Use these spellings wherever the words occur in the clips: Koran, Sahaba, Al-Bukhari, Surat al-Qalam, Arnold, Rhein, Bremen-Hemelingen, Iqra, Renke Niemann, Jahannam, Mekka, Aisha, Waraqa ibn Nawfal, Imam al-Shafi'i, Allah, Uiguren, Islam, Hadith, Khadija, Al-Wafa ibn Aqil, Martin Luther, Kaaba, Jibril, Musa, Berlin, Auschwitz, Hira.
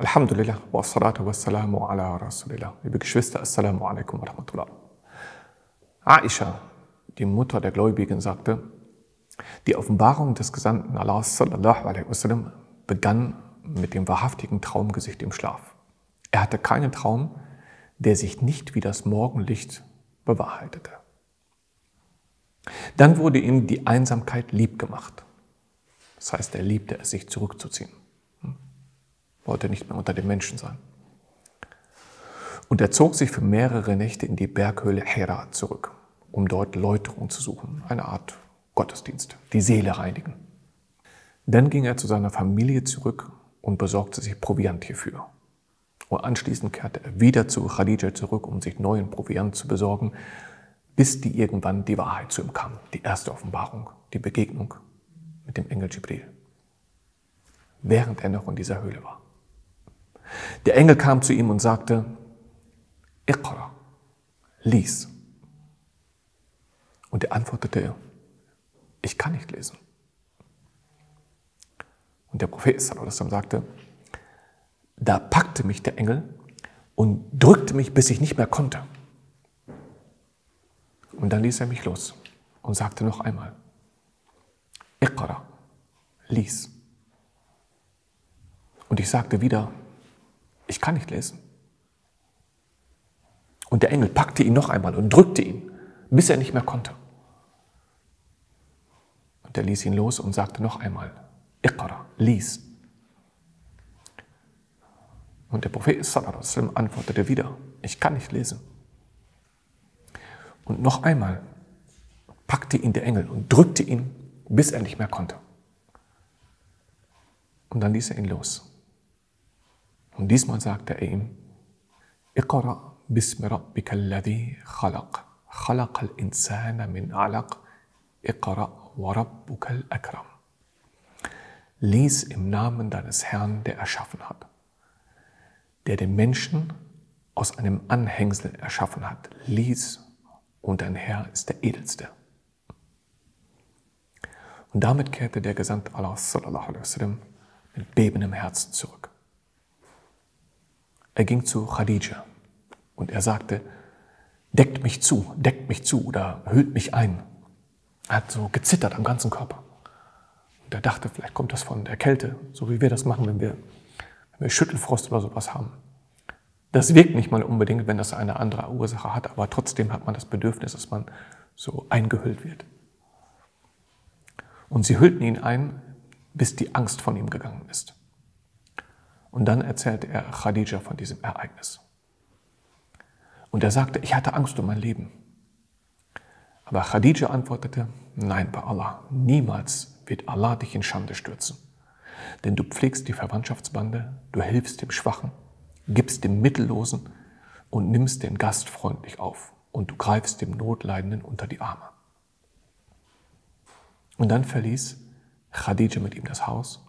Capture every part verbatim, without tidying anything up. Alhamdulillah, wa salatu wa salamu ala rasulillah. Liebe Geschwister, assalamu alaikum wa rahmatullah. Aisha, die Mutter der Gläubigen, sagte, die Offenbarung des Gesandten Allahs sallallahu alaihi wasallam begann mit dem wahrhaftigen Traumgesicht im Schlaf. Er hatte keinen Traum, der sich nicht wie das Morgenlicht bewahrheitete. Dann wurde ihm die Einsamkeit lieb gemacht. Das heißt, er liebte es, sich zurückzuziehen. Wollte nicht mehr unter den Menschen sein. Und er zog sich für mehrere Nächte in die Berghöhle Hira zurück, um dort Läuterung zu suchen, eine Art Gottesdienst, die Seele reinigen. Dann ging er zu seiner Familie zurück und besorgte sich Proviant hierfür. Und anschließend kehrte er wieder zu Khadija zurück, um sich neuen Proviant zu besorgen, bis die irgendwann die Wahrheit zu ihm kam, die erste Offenbarung, die Begegnung mit dem Engel Jibril, während er noch in dieser Höhle war. Der Engel kam zu ihm und sagte, Iqra, lies. Und er antwortete, ich kann nicht lesen. Und der Prophet sagte, da packte mich der Engel und drückte mich, bis ich nicht mehr konnte. Und dann ließ er mich los und sagte noch einmal, Iqra, lies. Und ich sagte wieder, ich kann nicht lesen. Und der Engel packte ihn noch einmal und drückte ihn, bis er nicht mehr konnte. Und er ließ ihn los und sagte noch einmal, Iqra, lies. Und der Prophet sallallahu alaihi wasallam antwortete wieder, ich kann nicht lesen. Und noch einmal packte ihn der Engel und drückte ihn, bis er nicht mehr konnte. Und dann ließ er ihn los. Und diesmal sagte er ihm, Iqra bismi rabbika alladhi khalaq, khalaq al-insana min alaq, Iqra wa rabbuka al-akram. Lies im Namen deines Herrn, der erschaffen hat, der den Menschen aus einem Anhängsel erschaffen hat. Lies, und dein Herr ist der Edelste. Und damit kehrte der Gesandte Allah sallallahu alaihi wasallam mit bebendem Herzen zurück. Er ging zu Khadija und er sagte, deckt mich zu, deckt mich zu oder hüllt mich ein. Er hat so gezittert am ganzen Körper. Und er dachte, vielleicht kommt das von der Kälte, so wie wir das machen, wenn wir, wenn wir Schüttelfrost oder sowas haben. Das wirkt nicht mal unbedingt, wenn das eine andere Ursache hat, aber trotzdem hat man das Bedürfnis, dass man so eingehüllt wird. Und sie hüllten ihn ein, bis die Angst von ihm gegangen ist. Und dann erzählte er Khadija von diesem Ereignis. Und er sagte, ich hatte Angst um mein Leben. Aber Khadija antwortete, nein, bei Allah, niemals wird Allah dich in Schande stürzen. Denn du pflegst die Verwandtschaftsbande, du hilfst dem Schwachen, gibst dem Mittellosen und nimmst den Gast freundlich auf und du greifst dem Notleidenden unter die Arme. Und dann verließ Khadija mit ihm das Haus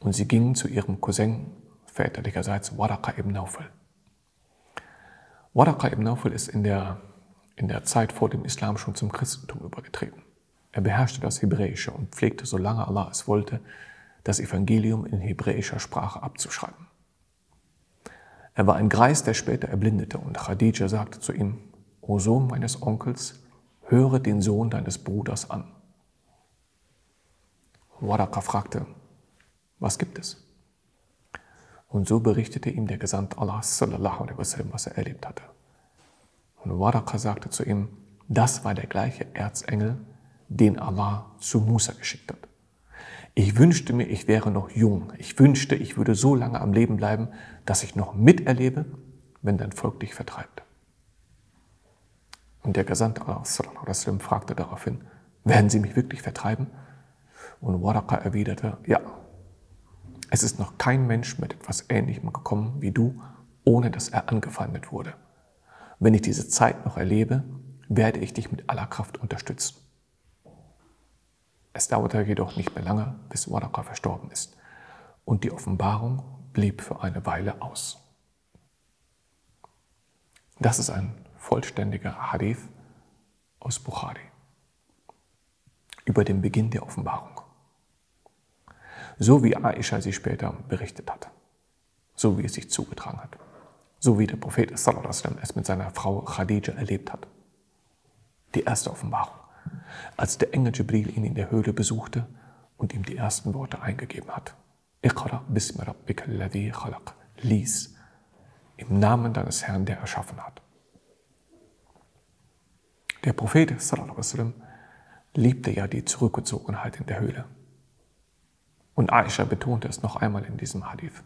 und sie gingen zu ihrem Cousin väterlicherseits, Waraqa ibn Nawfal. Waraqa ibn Nawfal ist in der, in der Zeit vor dem Islam schon zum Christentum übergetreten. Er beherrschte das Hebräische und pflegte, solange Allah es wollte, das Evangelium in hebräischer Sprache abzuschreiben. Er war ein Greis, der später erblindete, und Khadija sagte zu ihm, O Sohn meines Onkels, höre den Sohn deines Bruders an. Waraqa fragte, was gibt es? Und so berichtete ihm der Gesandte Allah sallallahu alaihi wasallam, was er erlebt hatte. Und Waraqa sagte zu ihm, das war der gleiche Erzengel, den Allah zu Musa geschickt hat. Ich wünschte mir, ich wäre noch jung. Ich wünschte, ich würde so lange am Leben bleiben, dass ich noch miterlebe, wenn dein Volk dich vertreibt. Und der Gesandte Allah sallallahu alaihi wasallam fragte daraufhin, werden sie mich wirklich vertreiben? Und Waraqa erwiderte, ja, es ist noch kein Mensch mit etwas Ähnlichem gekommen wie du, ohne dass er angefeindet wurde. Wenn ich diese Zeit noch erlebe, werde ich dich mit aller Kraft unterstützen. Es dauerte jedoch nicht mehr lange, bis Waraqa verstorben ist. Und die Offenbarung blieb für eine Weile aus. Das ist ein vollständiger Hadith aus Bukhari über den Beginn der Offenbarung. So wie Aisha sie später berichtet hat. so wie es sich zugetragen hat, so wie der Prophet sallallahu alaihi wasallam es mit seiner Frau Khadija erlebt hat. Die erste Offenbarung, als der Engel Jibril ihn in der Höhle besuchte und ihm die ersten Worte eingegeben hat. Iqra bismi rabbika alladhi khalaq. Lies im Namen deines Herrn, der erschaffen hat. Der Prophet sallallahu alaihi wasallam liebte ja die Zurückgezogenheit in der Höhle. Und Aisha betonte es noch einmal in diesem Hadith.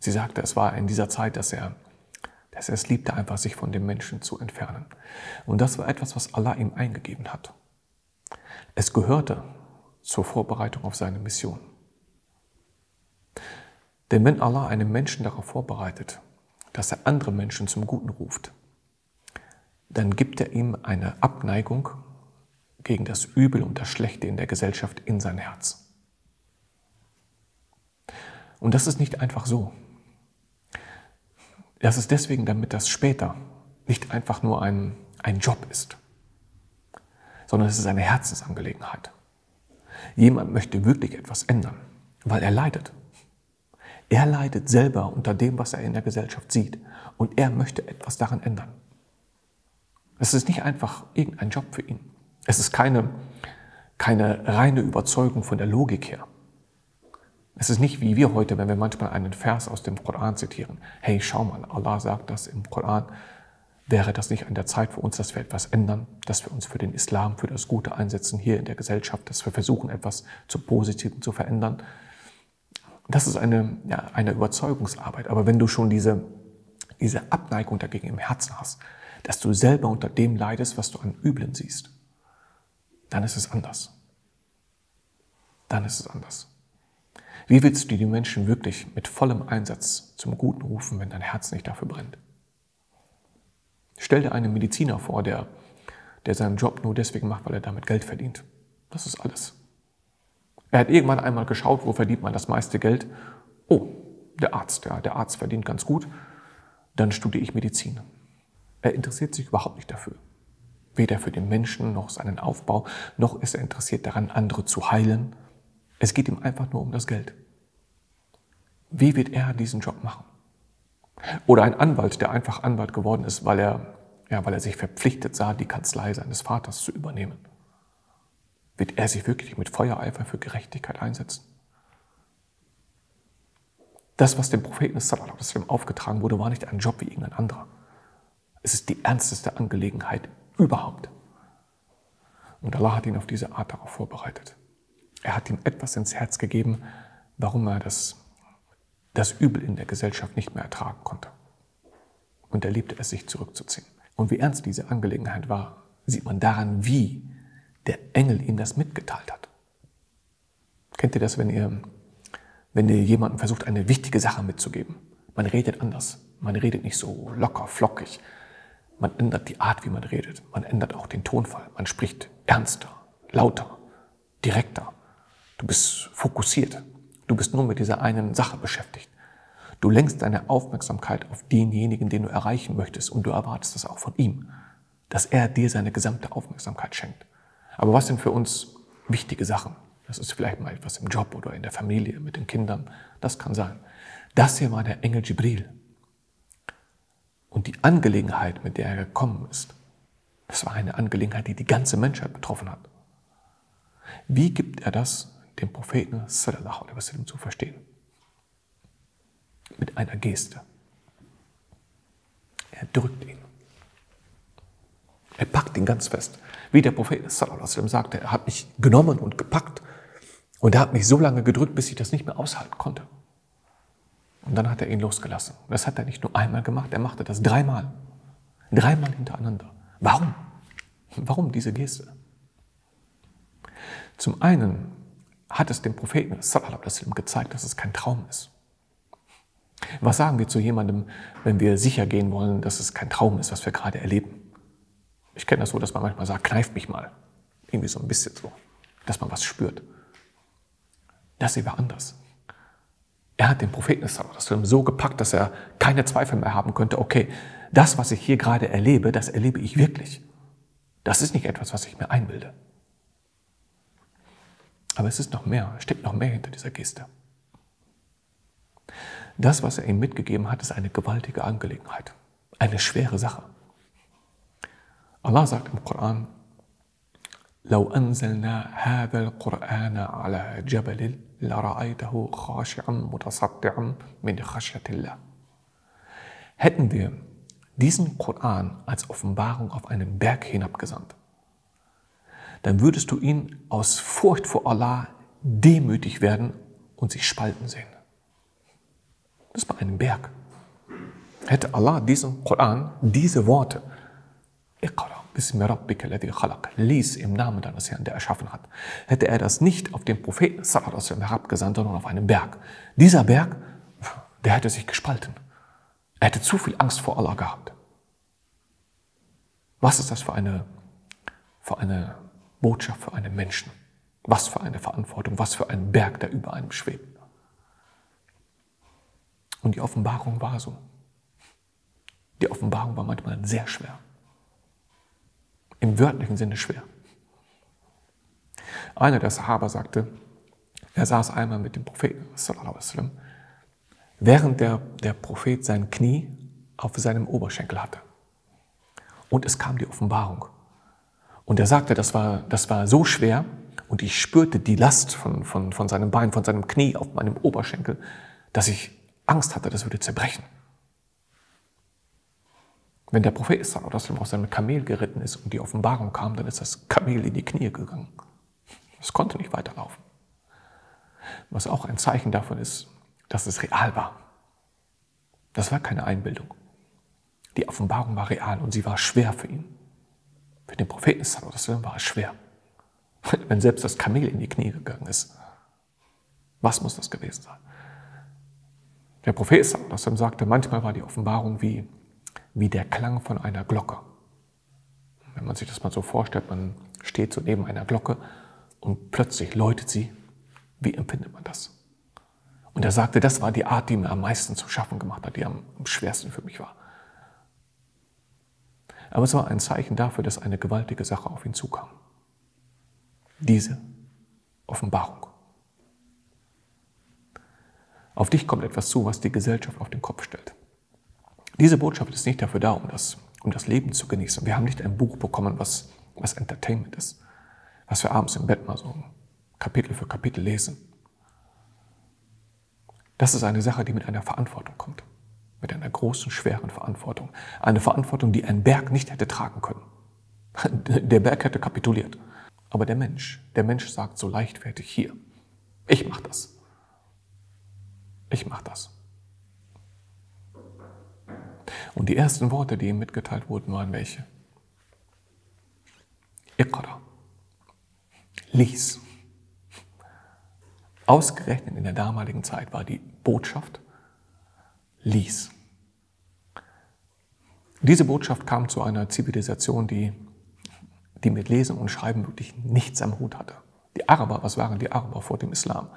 Sie sagte, es war in dieser Zeit, dass er, dass er es liebte, einfach sich von dem Menschen zu entfernen. Und das war etwas, was Allah ihm eingegeben hat. Es gehörte zur Vorbereitung auf seine Mission. Denn wenn Allah einen Menschen darauf vorbereitet, dass er andere Menschen zum Guten ruft, dann gibt er ihm eine Abneigung gegen das Übel und das Schlechte in der Gesellschaft in sein Herz. Und das ist nicht einfach so. Das ist deswegen, damit das später nicht einfach nur ein, ein Job ist, sondern es ist eine Herzensangelegenheit. Jemand möchte wirklich etwas ändern, weil er leidet. Er leidet selber unter dem, was er in der Gesellschaft sieht, und er möchte etwas daran ändern. Es ist nicht einfach irgendein Job für ihn. Es ist keine, keine reine Überzeugung von der Logik her. Es ist nicht wie wir heute, wenn wir manchmal einen Vers aus dem Koran zitieren. Hey, schau mal, Allah sagt das im Koran. Wäre das nicht an der Zeit für uns, dass wir etwas ändern, dass wir uns für den Islam, für das Gute einsetzen hier in der Gesellschaft, dass wir versuchen, etwas zum Positiven zu verändern? Das ist eine, ja, eine Überzeugungsarbeit. Aber wenn du schon diese, diese Abneigung dagegen im Herzen hast, dass du selber unter dem leidest, was du an Üblen siehst, dann ist es anders. Dann ist es anders. Wie willst du die Menschen wirklich mit vollem Einsatz zum Guten rufen, wenn dein Herz nicht dafür brennt? Stell dir einen Mediziner vor, der, der seinen Job nur deswegen macht, weil er damit Geld verdient. Das ist alles. Er hat irgendwann einmal geschaut, wo verdient man das meiste Geld. Oh, der Arzt, ja, der Arzt verdient ganz gut. Dann studiere ich Medizin. Er interessiert sich überhaupt nicht dafür. Weder für den Menschen, noch seinen Aufbau, noch ist er interessiert daran, andere zu heilen. Es geht ihm einfach nur um das Geld. Wie wird er diesen Job machen? Oder ein Anwalt, der einfach Anwalt geworden ist, weil er, ja, weil er sich verpflichtet sah, die Kanzlei seines Vaters zu übernehmen. Wird er sich wirklich mit Feuereifer für Gerechtigkeit einsetzen? Das, was dem Propheten sallallahu alaihi wasallam aufgetragen wurde, war nicht ein Job wie irgendein anderer. Es ist die ernsteste Angelegenheit überhaupt. Und Allah hat ihn auf diese Art darauf vorbereitet. Er hat ihm etwas ins Herz gegeben, warum er das, das Übel in der Gesellschaft nicht mehr ertragen konnte. Und er liebte es, sich zurückzuziehen. Und wie ernst diese Angelegenheit war, sieht man daran, wie der Engel ihm das mitgeteilt hat. Kennt ihr das, wenn ihr, wenn ihr jemandem versucht, eine wichtige Sache mitzugeben? Man redet anders. Man redet nicht so locker, flockig. Man ändert die Art, wie man redet. Man ändert auch den Tonfall. Man spricht ernster, lauter, direkter. Du bist fokussiert. Du bist nur mit dieser einen Sache beschäftigt. Du lenkst deine Aufmerksamkeit auf denjenigen, den du erreichen möchtest, und du erwartest das auch von ihm, dass er dir seine gesamte Aufmerksamkeit schenkt. Aber was sind für uns wichtige Sachen? Das ist vielleicht mal etwas im Job oder in der Familie, mit den Kindern. Das kann sein. Das hier war der Engel Jibril. Und die Angelegenheit, mit der er gekommen ist, das war eine Angelegenheit, die die ganze Menschheit betroffen hat. Wie gibt er das dem Propheten sallallahu alaihi wasallam zu verstehen? Mit einer Geste. Er drückt ihn. Er packt ihn ganz fest. Wie der Prophet sallallahu alaihi wasallam sagte, er hat mich genommen und gepackt und er hat mich so lange gedrückt, bis ich das nicht mehr aushalten konnte. Und dann hat er ihn losgelassen. Das hat er nicht nur einmal gemacht, er machte das dreimal. Dreimal hintereinander. Warum? Warum diese Geste? Zum einen hat es dem Propheten sallallahu alaihi wasallam gezeigt, dass es kein Traum ist. Was sagen wir zu jemandem, wenn wir sicher gehen wollen, dass es kein Traum ist, was wir gerade erleben? Ich kenne das so, dass man manchmal sagt, kneif mich mal. Irgendwie so ein bisschen so, dass man was spürt. Das war anders. Er hat den Propheten sallallahu alaihi wasallam so gepackt, dass er keine Zweifel mehr haben könnte, okay, das, was ich hier gerade erlebe, das erlebe ich wirklich. Das ist nicht etwas, was ich mir einbilde. Aber es ist noch mehr, steckt noch mehr hinter dieser Geste. Das, was er ihm mitgegeben hat, ist eine gewaltige Angelegenheit, eine schwere Sache. Allah sagt im Koran, لو أنزلنا هذا القرآن على جبل لرأيته خاشعا متصدعا من خشية الله. Hätten wir diesen Koran als Offenbarung auf einen Berg hinabgesandt, dann würdest du ihn aus Furcht vor Allah demütig werden und sich spalten sehen. Das war ein Berg. Hätte Allah diesen Koran, diese Worte, Iqra, bismi rabbika alladhi khalaq, lies im Namen deines Herrn, der erschaffen hat, hätte er das nicht auf den Propheten sallallahu alaihi wasallam herabgesandt, sondern auf einen Berg. Dieser Berg, der hätte sich gespalten. Er hätte zu viel Angst vor Allah gehabt. Was ist das für eine, für eine Botschaft für einen Menschen? Was für eine Verantwortung, was für ein Berg, der über einem schwebt. Und die Offenbarung war so. Die Offenbarung war manchmal sehr schwer. Im wörtlichen Sinne schwer. Einer der Sahaba sagte, er saß einmal mit dem Propheten, sallallahu alaihi wasallam, während der, der Prophet sein Knie auf seinem Oberschenkel hatte. Und es kam die Offenbarung. Und er sagte, das war, das war so schwer, und ich spürte die Last von, von, von seinem Bein, von seinem Knie auf meinem Oberschenkel, dass ich Angst hatte, das würde zerbrechen. Wenn der Prophet sallallahu alaihi wasallam auf seinem Kamel geritten ist und die Offenbarung kam, dann ist das Kamel in die Knie gegangen. Es konnte nicht weiterlaufen. Was auch ein Zeichen davon ist, dass es real war. Das war keine Einbildung. Die Offenbarung war real und sie war schwer für ihn. Für den Propheten war es schwer. Wenn selbst das Kamel in die Knie gegangen ist, was muss das gewesen sein? Der Prophet sagte, manchmal war die Offenbarung wie, wie der Klang von einer Glocke. Wenn man sich das mal so vorstellt, man steht so neben einer Glocke und plötzlich läutet sie, wie empfindet man das? Und er sagte, das war die Art, die mir am meisten zu schaffen gemacht hat, die am schwersten für mich war. Aber es war ein Zeichen dafür, dass eine gewaltige Sache auf ihn zukam. Diese Offenbarung. Auf dich kommt etwas zu, was die Gesellschaft auf den Kopf stellt. Diese Botschaft ist nicht dafür da, um das, um das Leben zu genießen. Wir haben nicht ein Buch bekommen, was, was Entertainment ist, was wir abends im Bett mal so Kapitel für Kapitel lesen. Das ist eine Sache, die mit einer Verantwortung kommt. Mit einer großen, schweren Verantwortung. Eine Verantwortung, die ein Berg nicht hätte tragen können. Der Berg hätte kapituliert. Aber der Mensch, der Mensch sagt so leichtfertig, hier, ich mach das. Ich mach das. Und die ersten Worte, die ihm mitgeteilt wurden, waren welche? Iqra. Lies. Ausgerechnet in der damaligen Zeit war die Botschaft, lies. Diese Botschaft kam zu einer Zivilisation, die, die mit Lesen und Schreiben wirklich nichts am Hut hatte. Die Araber, was waren die Araber vor dem Islam?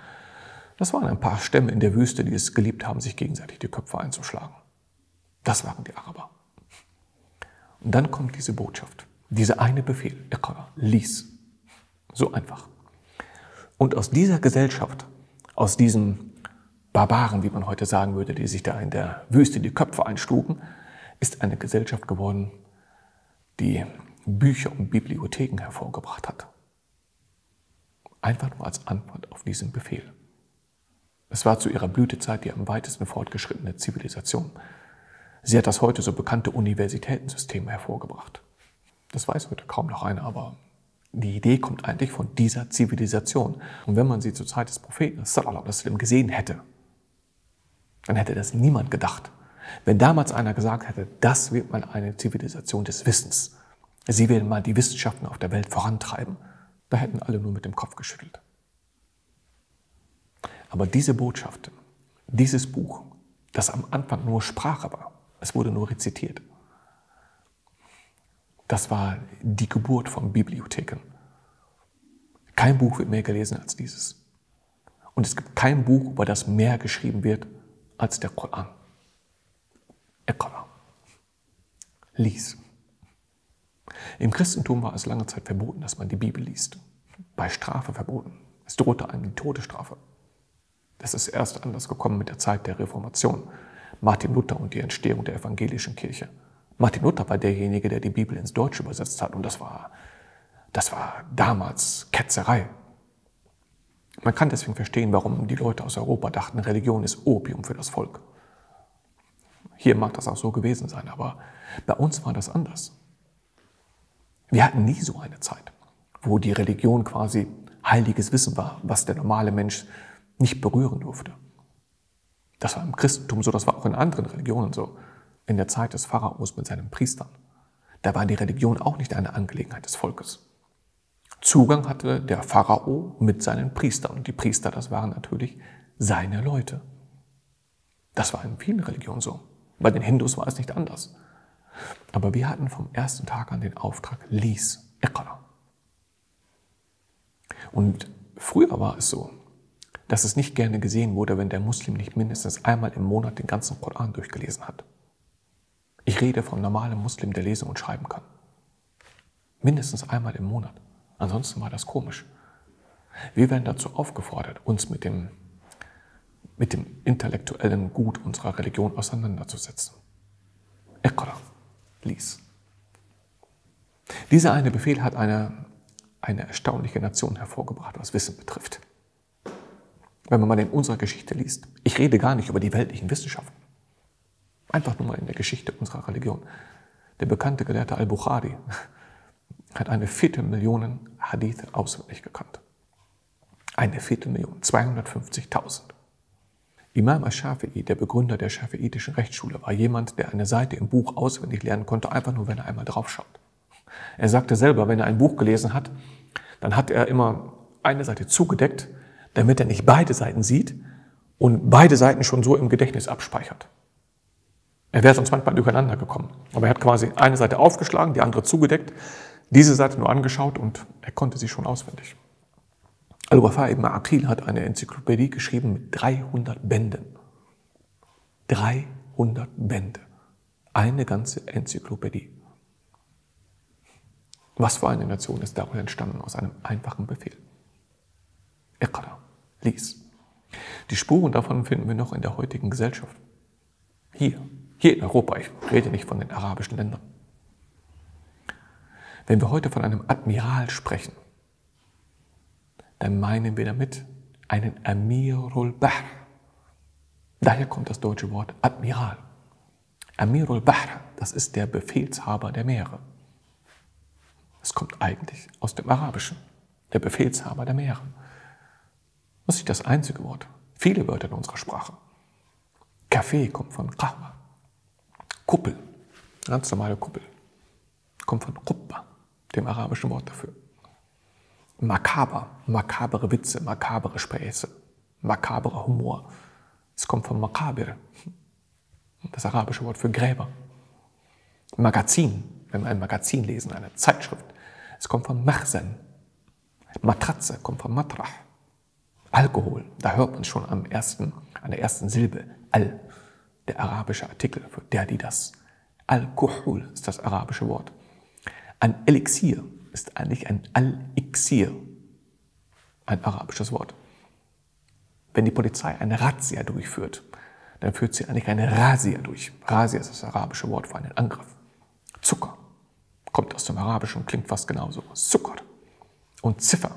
Das waren ein paar Stämme in der Wüste, die es geliebt haben, sich gegenseitig die Köpfe einzuschlagen. Das waren die Araber. Und dann kommt diese Botschaft, dieser eine Befehl, Iqra, lies. So einfach. Und aus dieser Gesellschaft, aus diesen Barbaren, wie man heute sagen würde, die sich da in der Wüste die Köpfe einschlugen, ist eine Gesellschaft geworden, die Bücher und Bibliotheken hervorgebracht hat. Einfach nur als Antwort auf diesen Befehl. Es war zu ihrer Blütezeit die am weitesten fortgeschrittene Zivilisation. Sie hat das heute so bekannte Universitätensystem hervorgebracht. Das weiß heute kaum noch einer, aber die Idee kommt eigentlich von dieser Zivilisation. Und wenn man sie zur Zeit des Propheten sallallahu alaihi wasallam gesehen hätte, dann hätte das niemand gedacht. Wenn damals einer gesagt hätte, das wird mal eine Zivilisation des Wissens, sie werden mal die Wissenschaften auf der Welt vorantreiben, da hätten alle nur mit dem Kopf geschüttelt. Aber diese Botschaft, dieses Buch, das am Anfang nur Sprache war, es wurde nur rezitiert, das war die Geburt von Bibliotheken. Kein Buch wird mehr gelesen als dieses. Und es gibt kein Buch, über das mehr geschrieben wird als der Koran. Iqra. Lies. Im Christentum war es lange Zeit verboten, dass man die Bibel liest. Bei Strafe verboten. Es drohte einem die Todesstrafe. Das ist erst anders gekommen mit der Zeit der Reformation. Martin Luther und die Entstehung der evangelischen Kirche. Martin Luther war derjenige, der die Bibel ins Deutsche übersetzt hat. Und das war, das war damals Ketzerei. Man kann deswegen verstehen, warum die Leute aus Europa dachten, Religion ist Opium für das Volk. Hier mag das auch so gewesen sein, aber bei uns war das anders. Wir hatten nie so eine Zeit, wo die Religion quasi heiliges Wissen war, was der normale Mensch nicht berühren durfte. Das war im Christentum so, das war auch in anderen Religionen so. In der Zeit des Pharaos mit seinen Priestern. Da war die Religion auch nicht eine Angelegenheit des Volkes. Zugang hatte der Pharao mit seinen Priestern. Und die Priester, das waren natürlich seine Leute. Das war in vielen Religionen so. Bei den Hindus war es nicht anders. Aber wir hatten vom ersten Tag an den Auftrag, lies, Iqra. Und früher war es so, dass es nicht gerne gesehen wurde, wenn der Muslim nicht mindestens einmal im Monat den ganzen Koran durchgelesen hat. Ich rede vom normalen Muslim, der lesen und schreiben kann. Mindestens einmal im Monat. Ansonsten war das komisch. Wir werden dazu aufgefordert, uns mit dem, mit dem intellektuellen Gut unserer Religion auseinanderzusetzen. Iqra, lies. Dieser eine Befehl hat eine, eine erstaunliche Nation hervorgebracht, was Wissen betrifft. Wenn man mal in unserer Geschichte liest, ich rede gar nicht über die weltlichen Wissenschaften, einfach nur mal in der Geschichte unserer Religion. Der bekannte Gelehrte Al-Bukhari hat eine Viertelmillion Hadithe auswendig gekannt. Eine Viertelmillion, zweihundertfünfzigtausend. Imam al-Shafi'i, der Begründer der schafiitischen Rechtsschule, war jemand, der eine Seite im Buch auswendig lernen konnte, einfach nur, wenn er einmal drauf schaut. Er sagte selber, wenn er ein Buch gelesen hat, dann hat er immer eine Seite zugedeckt, damit er nicht beide Seiten sieht und beide Seiten schon so im Gedächtnis abspeichert. Er wäre sonst manchmal durcheinander gekommen. Aber er hat quasi eine Seite aufgeschlagen, die andere zugedeckt, diese Seite nur angeschaut und er konnte sie schon auswendig. Al-Wafa ibn Aqil hat eine Enzyklopädie geschrieben mit dreihundert Bänden. dreihundert Bände. Eine ganze Enzyklopädie. Was für eine Nation ist daraus entstanden, aus einem einfachen Befehl. Iqra, lies. Die Spuren davon finden wir noch in der heutigen Gesellschaft. Hier. Hier in Europa, ich rede nicht von den arabischen Ländern. Wenn wir heute von einem Admiral sprechen, dann meinen wir damit einen Amirul Bahr. Daher kommt das deutsche Wort Admiral. Amirul Bahr, das ist der Befehlshaber der Meere. Das kommt eigentlich aus dem Arabischen, der Befehlshaber der Meere. Das ist nicht das einzige Wort. Viele Wörter in unserer Sprache. Kaffee kommt von Kahwa. Kuppel, ganz normale Kuppel, kommt von Qubba, dem arabischen Wort dafür. Makaber, makabere Witze, makabere Späße, makaberer Humor. Es kommt von Makabir, das arabische Wort für Gräber. Magazin, wenn wir ein Magazin lesen, eine Zeitschrift, es kommt von Mahzen. Matratze kommt von Matrah. Alkohol, da hört man schon am ersten, an der ersten Silbe, Al. Der arabische Artikel für der, die das. Al-Kuhul ist das arabische Wort. Ein Elixier ist eigentlich ein Al-Ixier, ein arabisches Wort. Wenn die Polizei eine Razzia durchführt, dann führt sie eigentlich eine Razzia durch. Razzia ist das arabische Wort für einen Angriff. Zucker kommt aus dem Arabischen und klingt fast genauso. Zucker. Und Ziffer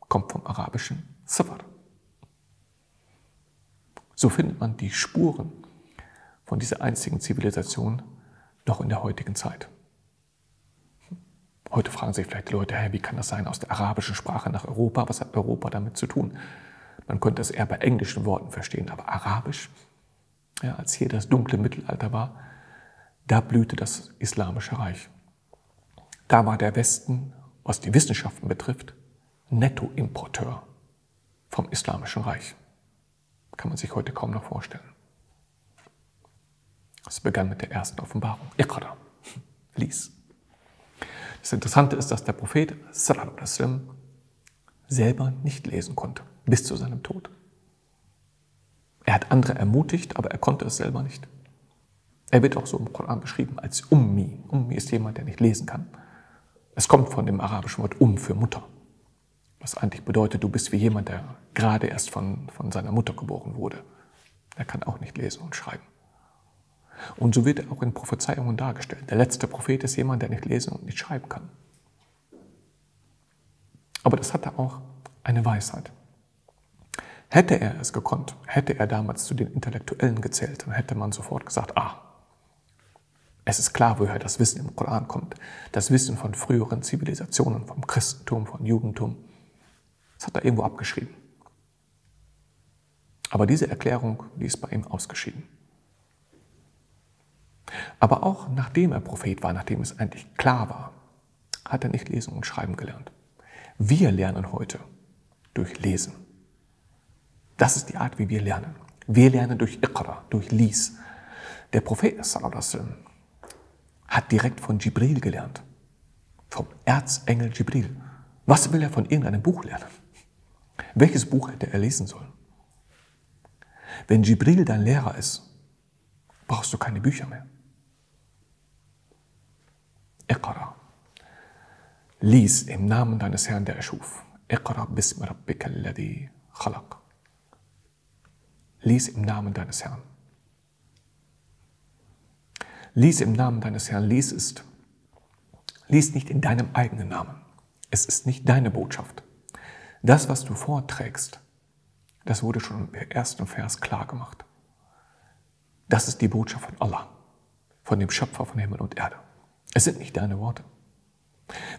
kommt vom Arabischen Ziffer. So findet man die Spuren von dieser einzigen Zivilisation noch in der heutigen Zeit. Heute fragen sich vielleicht die Leute, hey, wie kann das sein, aus der arabischen Sprache nach Europa? Was hat Europa damit zu tun? Man könnte es eher bei englischen Worten verstehen, aber arabisch, ja, als hier das dunkle Mittelalter war, da blühte das Islamische Reich. Da war der Westen, was die Wissenschaften betrifft, Nettoimporteur vom Islamischen Reich. Kann man sich heute kaum noch vorstellen. Es begann mit der ersten Offenbarung. Iqra, lies. Das Interessante ist, dass der Prophet sallallahu alaihi wasallam selber nicht lesen konnte, bis zu seinem Tod. Er hat andere ermutigt, aber er konnte es selber nicht. Er wird auch so im Koran beschrieben als Ummi. Ummi ist jemand, der nicht lesen kann. Es kommt von dem arabischen Wort Um für Mutter. Was eigentlich bedeutet, du bist wie jemand, der gerade erst von, von seiner Mutter geboren wurde. Er kann auch nicht lesen und schreiben. Und so wird er auch in Prophezeiungen dargestellt. Der letzte Prophet ist jemand, der nicht lesen und nicht schreiben kann. Aber das hatte auch eine Weisheit. Hätte er es gekonnt, hätte er damals zu den Intellektuellen gezählt, dann hätte man sofort gesagt, ah, es ist klar, woher das Wissen im Koran kommt. Das Wissen von früheren Zivilisationen, vom Christentum, vom Judentum. Das hat er irgendwo abgeschrieben. Aber diese Erklärung, die ist bei ihm ausgeschieden. Aber auch nachdem er Prophet war, nachdem es eigentlich klar war, hat er nicht lesen und schreiben gelernt. Wir lernen heute durch Lesen. Das ist die Art, wie wir lernen. Wir lernen durch Iqra, durch Lies. Der Prophet sallallahu alaihi wasallam hat direkt von Jibril gelernt. Vom Erzengel Jibril. Was will er von irgendeinem Buch lernen? Welches Buch hätte er lesen sollen? Wenn Jibril dein Lehrer ist, brauchst du keine Bücher mehr. Iqra. Lies im Namen deines Herrn, der erschuf. Iqra bismi rabbika alladhi khalaq. Lies im Namen deines Herrn. Lies im Namen deines Herrn. Lies ist. Lies nicht in deinem eigenen Namen. Es ist nicht deine Botschaft. Das, was du vorträgst, das wurde schon im ersten Vers klar gemacht. Das ist die Botschaft von Allah, von dem Schöpfer von Himmel und Erde. Es sind nicht deine Worte.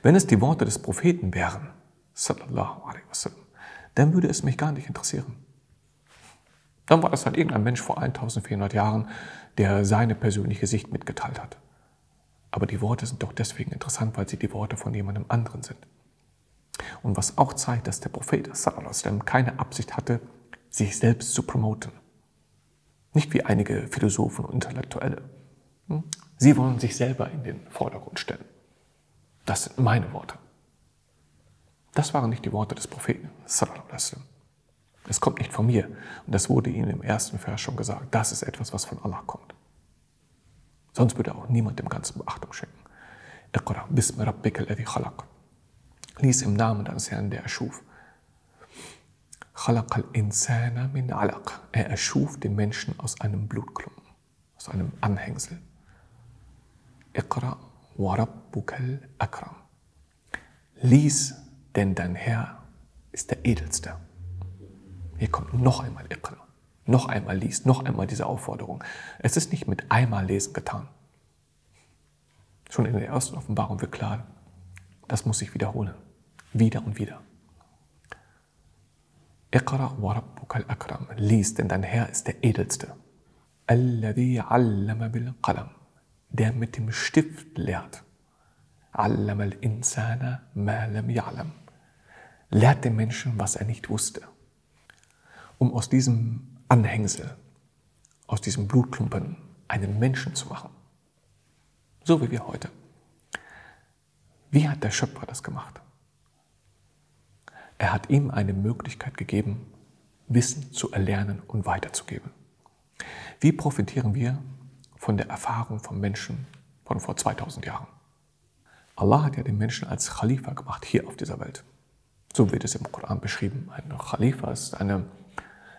Wenn es die Worte des Propheten wären, sallallahu alaihi wasallam, dann würde es mich gar nicht interessieren. Dann war das halt irgendein Mensch vor eintausendvierhundert Jahren, der seine persönliche Sicht mitgeteilt hat. Aber die Worte sind doch deswegen interessant, weil sie die Worte von jemandem anderen sind. Und was auch zeigt, dass der Prophet sallallahu alaihi wasallam keine Absicht hatte, sich selbst zu promoten. Nicht wie einige Philosophen und Intellektuelle. Sie wollen sich selber in den Vordergrund stellen. Das sind meine Worte. Das waren nicht die Worte des Propheten. Es kommt nicht von mir. Und das wurde ihnen im ersten Vers schon gesagt. Das ist etwas, was von Allah kommt. Sonst würde auch niemand dem Ganzen Beachtung schenken. Iqra bismi rabbika alladhi khalaq. Lies im Namen deines Herrn, der erschuf. Khalaq al-insana min alaq. Er erschuf den Menschen aus einem Blutklumpen, aus einem Anhängsel. Iqra wa rabbukal akram. Lies, denn dein Herr ist der Edelste. Hier kommt noch einmal Iqra, noch einmal lies, noch einmal diese Aufforderung. Es ist nicht mit einmal Lesen getan. Schon in der ersten Offenbarung wird klar, das muss sich wiederholen. Wieder und wieder. Iqra wa rabbukal akram. Lies, denn dein Herr ist der Edelste. Alladhi 'allama bil qalam. Der mit dem Stift lehrt. 'Allama al-insana ma lam ya'lam. Lehrt dem Menschen, was er nicht wusste. Um aus diesem Anhängsel, aus diesem Blutklumpen einen Menschen zu machen. So wie wir heute. Wie hat der Schöpfer das gemacht? Er hat ihm eine Möglichkeit gegeben, Wissen zu erlernen und weiterzugeben. Wie profitieren wir von der Erfahrung von Menschen von vor zweitausend Jahren? Allah hat ja den Menschen als Khalifa gemacht, hier auf dieser Welt. So wird es im Koran beschrieben. Ein Khalifa ist, eine,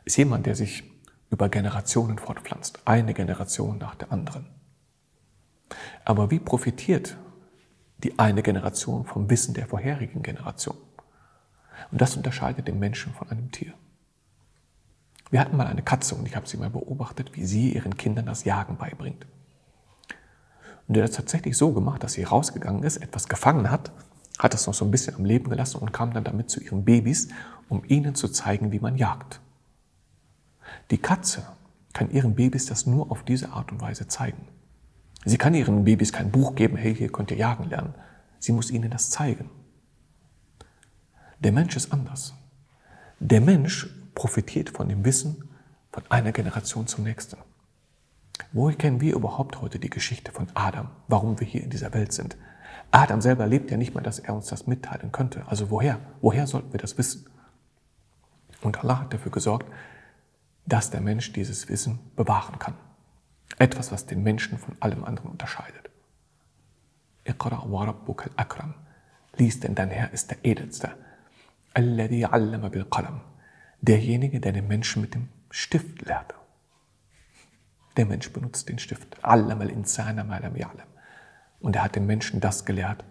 ist jemand, der sich über Generationen fortpflanzt, eine Generation nach der anderen. Aber wie profitiert die eine Generation vom Wissen der vorherigen Generation? Und das unterscheidet den Menschen von einem Tier. Wir hatten mal eine Katze und ich habe sie mal beobachtet, wie sie ihren Kindern das Jagen beibringt. Und er hat das tatsächlich so gemacht, dass sie rausgegangen ist, etwas gefangen hat, hat das noch so ein bisschen am Leben gelassen und kam dann damit zu ihren Babys, um ihnen zu zeigen, wie man jagt. Die Katze kann ihren Babys das nur auf diese Art und Weise zeigen. Sie kann ihren Babys kein Buch geben, hey, hier könnt ihr jagen lernen. Sie muss ihnen das zeigen. Der Mensch ist anders. Der Mensch profitiert von dem Wissen von einer Generation zum nächsten. Woher kennen wir überhaupt heute die Geschichte von Adam, warum wir hier in dieser Welt sind? Adam selber lebt ja nicht mal, dass er uns das mitteilen könnte. Also woher? Woher sollten wir das wissen? Und Allah hat dafür gesorgt, dass der Mensch dieses Wissen bewahren kann. Etwas, was den Menschen von allem anderen unterscheidet. Iqra wa rabbukal akram. Lies, denn dein Herr ist der Edelste. Alladhi allama bil qalam. Derjenige, der den Menschen mit dem Stift lehrte. Der Mensch benutzt den Stift. Allama al-insana ma lam ya'lam. Und er hat den Menschen das gelehrt,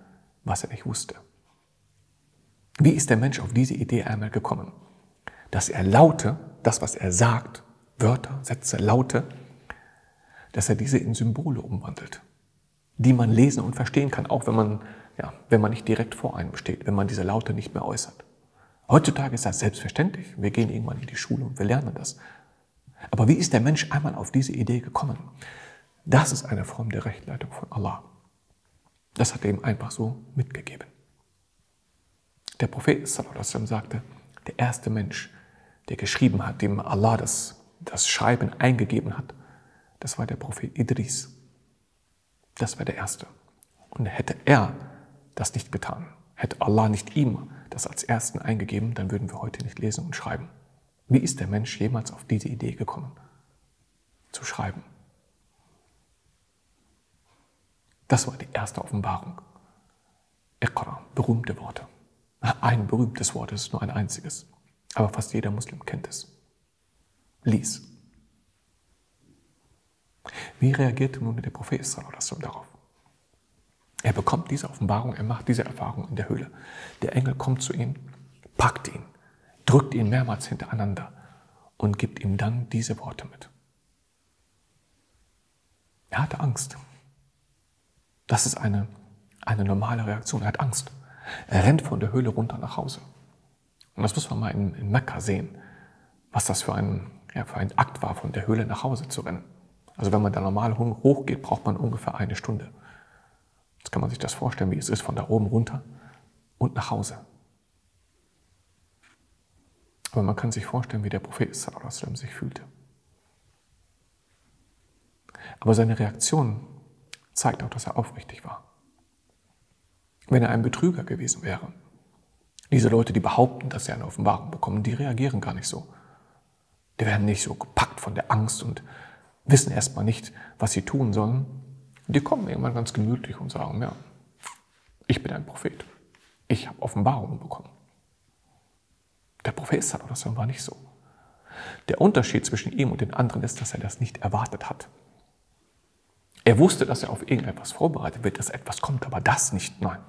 was er nicht wusste. Wie ist der Mensch auf diese Idee einmal gekommen? Dass er Laute, das was er sagt, Wörter, Sätze, Laute, dass er diese in Symbole umwandelt, die man lesen und verstehen kann, auch wenn man, ja, wenn man nicht direkt vor einem steht, wenn man diese Laute nicht mehr äußert. Heutzutage ist das selbstverständlich. Wir gehen irgendwann in die Schule und wir lernen das. Aber wie ist der Mensch einmal auf diese Idee gekommen? Das ist eine Form der Rechtleitung von Allah. Das hat er ihm einfach so mitgegeben. Der Prophet sallallahu alaihi wasallam sagte, der erste Mensch, der geschrieben hat, dem Allah das, das Schreiben eingegeben hat, das war der Prophet Idris. Das war der erste. Und hätte er das nicht getan, hätte Allah nicht ihm das als ersten eingegeben, dann würden wir heute nicht lesen und schreiben. Wie ist der Mensch jemals auf diese Idee gekommen? Zu schreiben. Das war die erste Offenbarung. Iqra, berühmte Worte. Ein berühmtes Wort ist nur ein einziges. Aber fast jeder Muslim kennt es. Lies. Wie reagierte nun der Prophet sallallahu alaihi wasallam darauf? Er bekommt diese Offenbarung, er macht diese Erfahrung in der Höhle. Der Engel kommt zu ihm, packt ihn, drückt ihn mehrmals hintereinander und gibt ihm dann diese Worte mit. Er hatte Angst. Das ist eine, eine normale Reaktion. Er hat Angst. Er rennt von der Höhle runter nach Hause. Und das muss man mal in, in Mekka sehen, was das für ein, ja, für ein Akt war, von der Höhle nach Hause zu rennen. Also wenn man da normal hochgeht, braucht man ungefähr eine Stunde. Jetzt kann man sich das vorstellen, wie es ist, von da oben runter und nach Hause. Aber man kann sich vorstellen, wie der Prophet sallallahu alaihi wasallam sich fühlte. Aber seine Reaktion zeigt auch, dass er aufrichtig war. Wenn er ein Betrüger gewesen wäre, diese Leute, die behaupten, dass sie eine Offenbarung bekommen, die reagieren gar nicht so. Die werden nicht so gepackt von der Angst und wissen erstmal nicht, was sie tun sollen. Die kommen irgendwann ganz gemütlich und sagen, ja, ich bin ein Prophet. Ich habe Offenbarungen bekommen. Der Prophet sallallahu alaihi wasallam war nicht so. Der Unterschied zwischen ihm und den anderen ist, dass er das nicht erwartet hat. Er wusste, dass er auf irgendetwas vorbereitet wird, dass etwas kommt, aber das nicht, nein.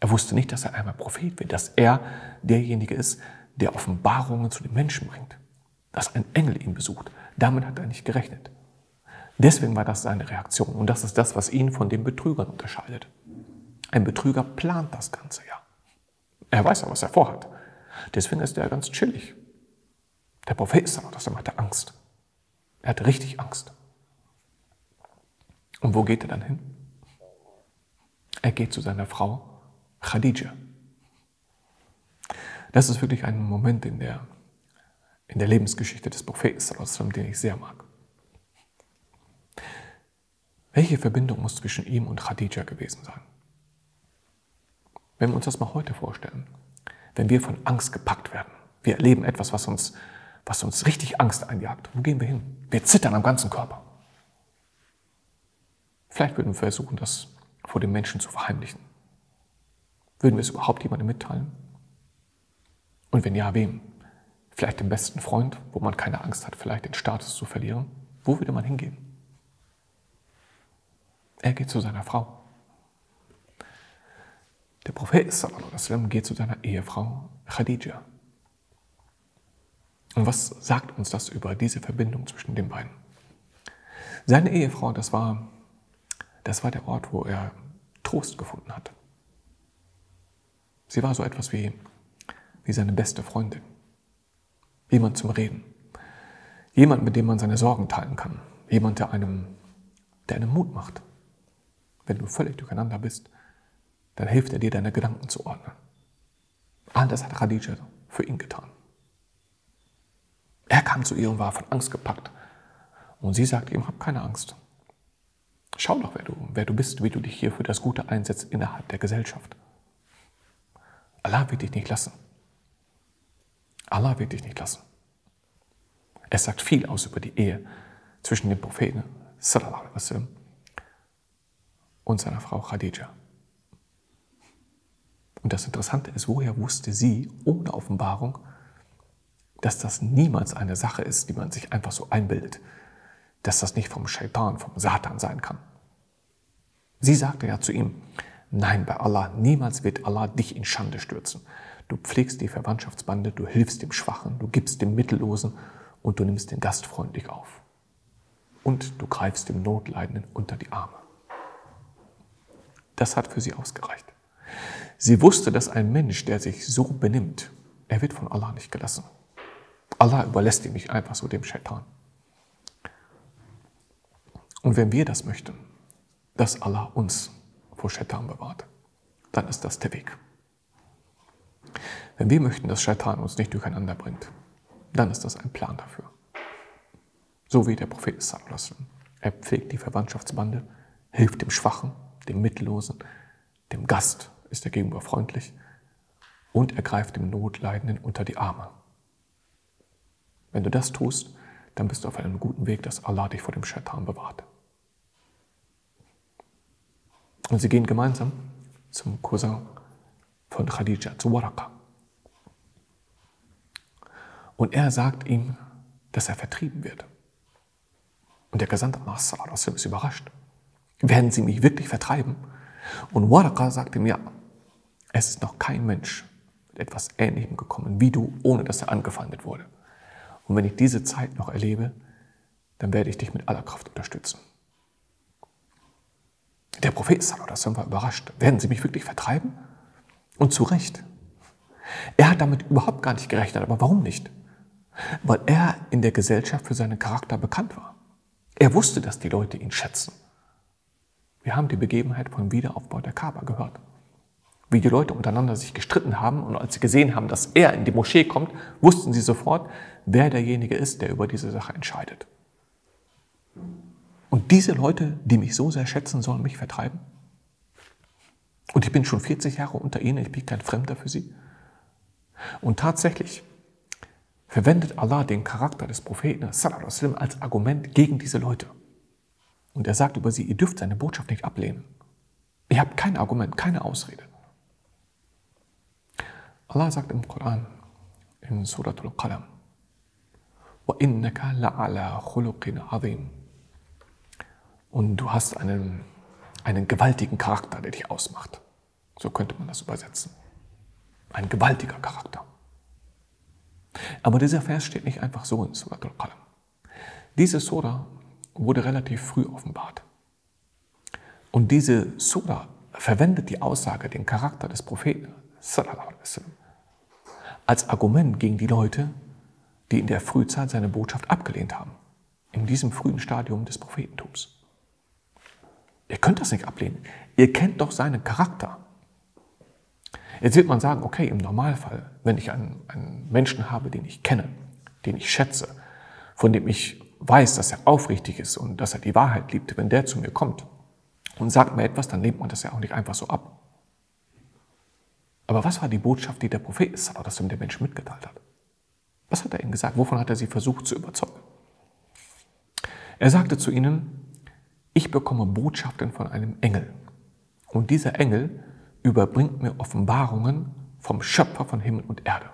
Er wusste nicht, dass er einmal Prophet wird, dass er derjenige ist, der Offenbarungen zu den Menschen bringt. Dass ein Engel ihn besucht. Damit hat er nicht gerechnet. Deswegen war das seine Reaktion. Und das ist das, was ihn von den Betrügern unterscheidet. Ein Betrüger plant das Ganze, ja. Er weiß ja, was er vorhat. Deswegen ist er ganz chillig. Der Prophet ist auch, dass er hatte Angst. Er hatte richtig Angst. Und wo geht er dann hin? Er geht zu seiner Frau Khadija. Das ist wirklich ein Moment in der, in der Lebensgeschichte des Propheten, den ich sehr mag. Welche Verbindung muss zwischen ihm und Khadija gewesen sein? Wenn wir uns das mal heute vorstellen, wenn wir von Angst gepackt werden, wir erleben etwas, was uns, was uns richtig Angst einjagt, wo gehen wir hin? Wir zittern am ganzen Körper. Vielleicht würden wir versuchen, das vor den Menschen zu verheimlichen. Würden wir es überhaupt jemandem mitteilen? Und wenn ja, wem? Vielleicht dem besten Freund, wo man keine Angst hat, vielleicht den Status zu verlieren? Wo würde man hingehen? Er geht zu seiner Frau. Der Prophet sallallahu alaihi wasallam geht zu seiner Ehefrau Khadija. Und was sagt uns das über diese Verbindung zwischen den beiden? Seine Ehefrau, das war... Das war der Ort, wo er Trost gefunden hat. Sie war so etwas wie, wie seine beste Freundin. Jemand zum Reden. Jemand, mit dem man seine Sorgen teilen kann. Jemand, der einem, der einem Mut macht. Wenn du völlig durcheinander bist, dann hilft er dir, deine Gedanken zu ordnen. All das hat Khadija für ihn getan. Er kam zu ihr und war von Angst gepackt. Und sie sagte ihm, hab keine Angst. Schau doch, wer du, wer du bist, wie du dich hier für das Gute einsetzt innerhalb der Gesellschaft. Allah wird dich nicht lassen. Allah wird dich nicht lassen. Es sagt viel aus über die Ehe zwischen dem Propheten sallallahu alaihi wasallam und seiner Frau Khadija. Und das Interessante ist, woher wusste sie ohne Offenbarung, dass das niemals eine Sache ist, die man sich einfach so einbildet, dass das nicht vom Scheitan, vom Satan sein kann. Sie sagte ja zu ihm: Nein, bei Allah, niemals wird Allah dich in Schande stürzen. Du pflegst die Verwandtschaftsbande, du hilfst dem Schwachen, du gibst dem Mittellosen und du nimmst den Gast freundlich auf. Und du greifst dem Notleidenden unter die Arme. Das hat für sie ausgereicht. Sie wusste, dass ein Mensch, der sich so benimmt, er wird von Allah nicht gelassen. Allah überlässt ihn nicht einfach so dem Scheitan. Und wenn wir das möchten, dass Allah uns vor Scheitan bewahrt, dann ist das der Weg. Wenn wir möchten, dass Scheitan uns nicht durcheinander bringt, dann ist das ein Plan dafür. So wie der Prophet sallallahu alaihi wasallam. Er pflegt die Verwandtschaftsbande, hilft dem Schwachen, dem Mittellosen, dem Gast ist er gegenüber freundlich und er greift dem Notleidenden unter die Arme. Wenn du das tust, dann bist du auf einem guten Weg, dass Allah dich vor dem Scheitan bewahrt. Und sie gehen gemeinsam zum Cousin von Khadija, zu Waraqa. Und er sagt ihm, dass er vertrieben wird. Und der Gesandte Allah ist überrascht. Werden sie mich wirklich vertreiben? Und Waraqa sagt ihm, ja, es ist noch kein Mensch mit etwas Ähnlichem gekommen wie du, ohne dass er angefeindet wurde. Und wenn ich diese Zeit noch erlebe, dann werde ich dich mit aller Kraft unterstützen. Der Prophet sallallahu alaihi wasallam war überrascht. Werden sie mich wirklich vertreiben? Und zu Recht. Er hat damit überhaupt gar nicht gerechnet. Aber warum nicht? Weil er in der Gesellschaft für seinen Charakter bekannt war. Er wusste, dass die Leute ihn schätzen. Wir haben die Begebenheit vom Wiederaufbau der Kaaba gehört. Wie die Leute untereinander sich gestritten haben und als sie gesehen haben, dass er in die Moschee kommt, wussten sie sofort, wer derjenige ist, der über diese Sache entscheidet. Und diese Leute, die mich so sehr schätzen, sollen mich vertreiben? Und ich bin schon vierzig Jahre unter ihnen, ich bin kein Fremder für sie. Und tatsächlich verwendet Allah den Charakter des Propheten sallallahu alaihi wasallam als Argument gegen diese Leute. Und er sagt über sie, ihr dürft seine Botschaft nicht ablehnen. Ihr habt kein Argument, keine Ausrede. Allah sagt im Koran, in Surat al-Qalam, وَإِنَّكَ لَعَلَى خُلُقٍ عَظِيمٍ. Und du hast einen, einen gewaltigen Charakter, der dich ausmacht. So könnte man das übersetzen. Ein gewaltiger Charakter. Aber dieser Vers steht nicht einfach so in Surat al-Qalam. Diese Surah wurde relativ früh offenbart. Und diese Surah verwendet die Aussage, den Charakter des Propheten sallallahu alaihi wasallam als Argument gegen die Leute, die in der Frühzeit seine Botschaft abgelehnt haben. In diesem frühen Stadium des Prophetentums. Ihr könnt das nicht ablehnen. Ihr kennt doch seinen Charakter. Jetzt wird man sagen, okay, im Normalfall, wenn ich einen, einen Menschen habe, den ich kenne, den ich schätze, von dem ich weiß, dass er aufrichtig ist und dass er die Wahrheit liebt, wenn der zu mir kommt und sagt mir etwas, dann lehnt man das ja auch nicht einfach so ab. Aber was war die Botschaft, die der Prophet sallallahu alaihi wasallam dem Menschen mitgeteilt hat? Was hat er ihnen gesagt? Wovon hat er sie versucht zu überzeugen? Er sagte zu ihnen, ich bekomme Botschaften von einem Engel. Und dieser Engel überbringt mir Offenbarungen vom Schöpfer von Himmel und Erde.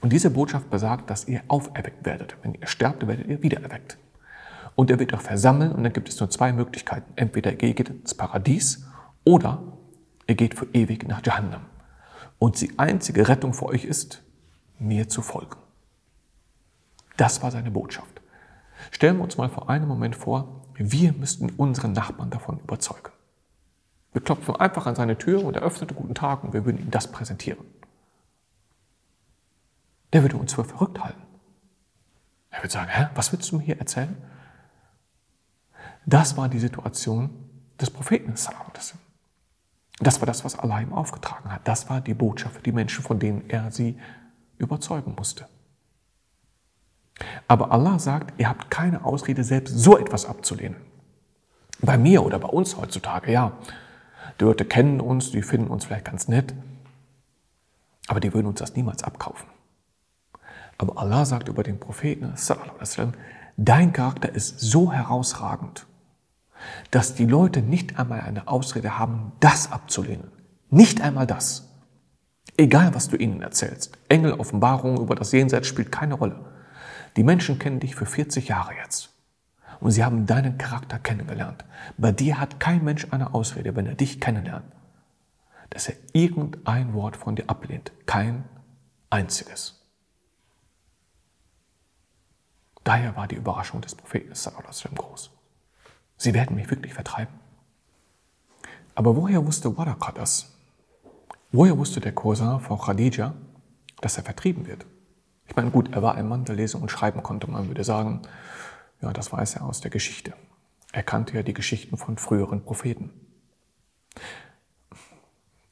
Und diese Botschaft besagt, dass ihr auferweckt werdet. Wenn ihr sterbt, werdet ihr wiedererweckt. Und er wird euch versammeln und dann gibt es nur zwei Möglichkeiten. Entweder ihr geht ins Paradies oder ihr geht für ewig nach Jahannam. Und die einzige Rettung für euch ist, mir zu folgen. Das war seine Botschaft. Stellen wir uns mal vor einem Moment vor, wir müssten unseren Nachbarn davon überzeugen. Wir klopfen einfach an seine Tür und er öffnet guten Tag und wir würden ihm das präsentieren. Der würde uns für verrückt halten. Er würde sagen, hä, was willst du mir hier erzählen? Das war die Situation des Propheten. Das war das, was Allah ihm aufgetragen hat. Das war die Botschaft für die Menschen, von denen er sie überzeugen musste. Aber Allah sagt, ihr habt keine Ausrede, selbst so etwas abzulehnen. Bei mir oder bei uns heutzutage, ja. Die Leute kennen uns, die finden uns vielleicht ganz nett, aber die würden uns das niemals abkaufen. Aber Allah sagt über den Propheten, dein Charakter ist so herausragend, dass die Leute nicht einmal eine Ausrede haben, das abzulehnen. Nicht einmal das. Egal, was du ihnen erzählst. Engel, Offenbarungen über das Jenseits spielt keine Rolle. Die Menschen kennen dich für vierzig Jahre jetzt. Und sie haben deinen Charakter kennengelernt. Bei dir hat kein Mensch eine Ausrede, wenn er dich kennenlernt, dass er irgendein Wort von dir ablehnt. Kein einziges. Daher war die Überraschung des Propheten groß. Sie werden mich wirklich vertreiben. Aber woher wusste Waraqa das? Woher wusste der Cousin von Khadija, dass er vertrieben wird? Ich meine, gut, er war ein Mann, der lesen und schreiben konnte. Man würde sagen, ja, das weiß er aus der Geschichte. Er kannte ja die Geschichten von früheren Propheten.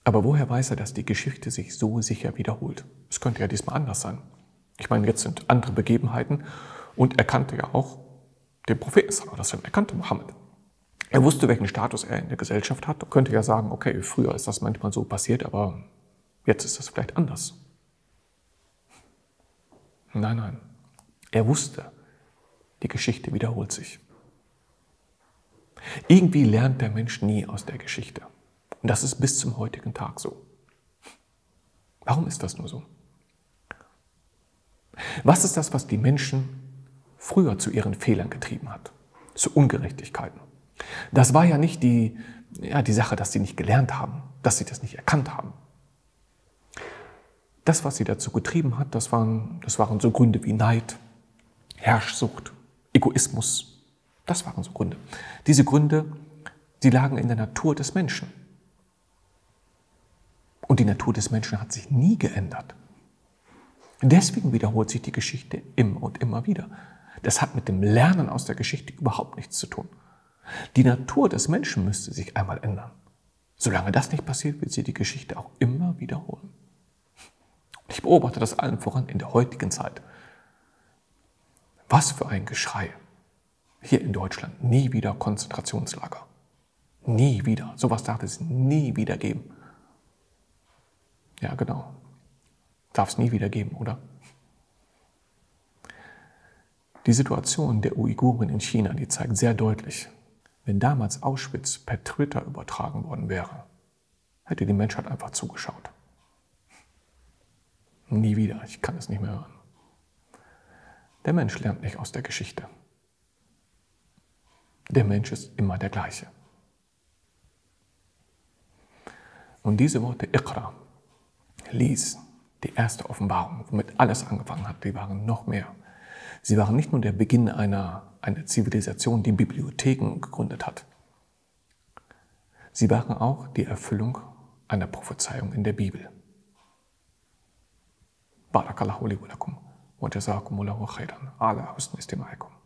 Aber woher weiß er, dass die Geschichte sich so sicher wiederholt? Es könnte ja diesmal anders sein. Ich meine, jetzt sind andere Begebenheiten. Und er kannte ja auch den Propheten, er kannte Mohammed. Er wusste, welchen Status er in der Gesellschaft hat. Er könnte ja sagen, okay, früher ist das manchmal so passiert, aber jetzt ist das vielleicht anders. Nein, nein. Er wusste, die Geschichte wiederholt sich. Irgendwie lernt der Mensch nie aus der Geschichte. Und das ist bis zum heutigen Tag so. Warum ist das nur so? Was ist das, was die Menschen früher zu ihren Fehlern getrieben hat? Zu Ungerechtigkeiten. Das war ja nicht die, ja, die Sache, dass sie nicht gelernt haben, dass sie das nicht erkannt haben. Das, was sie dazu getrieben hat, das waren, das waren so Gründe wie Neid, Herrschsucht, Egoismus. Das waren so Gründe. Diese Gründe, die lagen in der Natur des Menschen. Und die Natur des Menschen hat sich nie geändert. Deswegen wiederholt sich die Geschichte immer und immer wieder. Das hat mit dem Lernen aus der Geschichte überhaupt nichts zu tun. Die Natur des Menschen müsste sich einmal ändern. Solange das nicht passiert, wird sie die Geschichte auch immer wiederholen. Ich beobachte das allen voran in der heutigen Zeit. Was für ein Geschrei. Hier in Deutschland nie wieder Konzentrationslager. Nie wieder. Sowas darf es nie wieder geben. Ja, genau. Darf es nie wieder geben, oder? Die Situation der Uiguren in China, die zeigt sehr deutlich, wenn damals Auschwitz per Twitter übertragen worden wäre, hätte die Menschheit einfach zugeschaut. Nie wieder, ich kann es nicht mehr hören. Der Mensch lernt nicht aus der Geschichte. Der Mensch ist immer der gleiche. Und diese Worte Iqra, lies, die erste Offenbarung, womit alles angefangen hat, die waren noch mehr. Sie waren nicht nur der Beginn einer, einer Zivilisation, die Bibliotheken gegründet hat. Sie waren auch die Erfüllung einer Prophezeiung in der Bibel. Barakallahu li wa lakum wa jazakumullahu khairan ala husni istima'ikum.